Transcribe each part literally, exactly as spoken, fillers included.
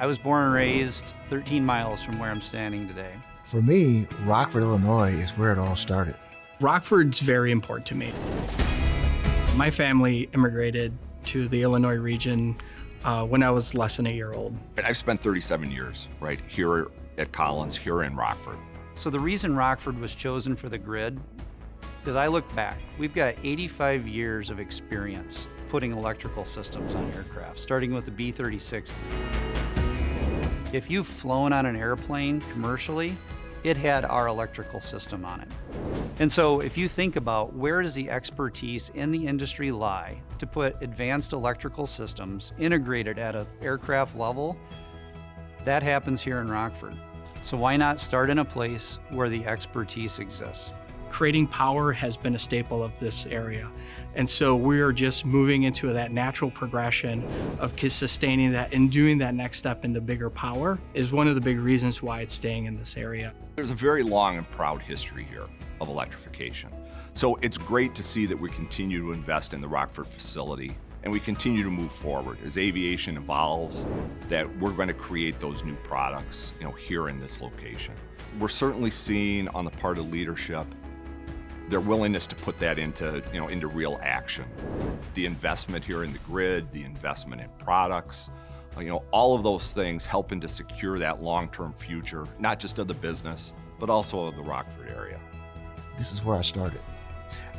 I was born and raised thirteen miles from where I'm standing today. For me, Rockford, Illinois is where it all started. Rockford's very important to me. My family immigrated to the Illinois region uh, when I was less than a year old. I've spent thirty-seven years right here at Collins, here in Rockford. So the reason Rockford was chosen for The Grid is I look back, we've got eighty-five years of experience putting electrical systems on aircraft, starting with the B thirty-six. If you've flown on an airplane commercially, it had our electrical system on it. And so if you think about where does the expertise in the industry lie to put advanced electrical systems integrated at an aircraft level, that happens here in Rockford. So why not start in a place where the expertise exists? Creating power has been a staple of this area. And so we're just moving into that natural progression of sustaining that and doing that next step into bigger power is one of the big reasons why it's staying in this area. There's a very long and proud history here of electrification. So it's great to see that we continue to invest in the Rockford facility and we continue to move forward. As aviation evolves, that we're going to create those new products, you know, here in this location. We're certainly seeing on the part of leadership their willingness to put that into, you know, into real action. The investment here in The Grid, the investment in products, you know, all of those things helping to secure that long-term future, not just of the business, but also of the Rockford area. This is where I started.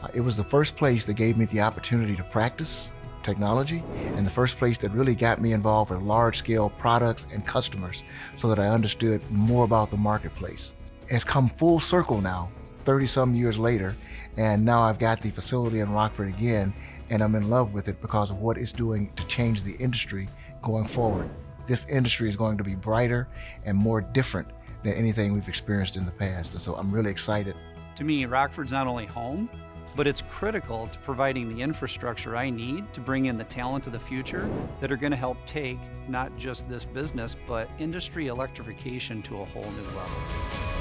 Uh, it was the first place that gave me the opportunity to practice technology and the first place that really got me involved with large-scale products and customers so that I understood more about the marketplace. It's come full circle now, thirty some years later, and now I've got the facility in Rockford again, and I'm in love with it because of what it's doing to change the industry going forward. This industry is going to be brighter and more different than anything we've experienced in the past, and so I'm really excited. To me, Rockford's not only home, but it's critical to providing the infrastructure I need to bring in the talent of the future that are going to help take not just this business, but industry electrification to a whole new level.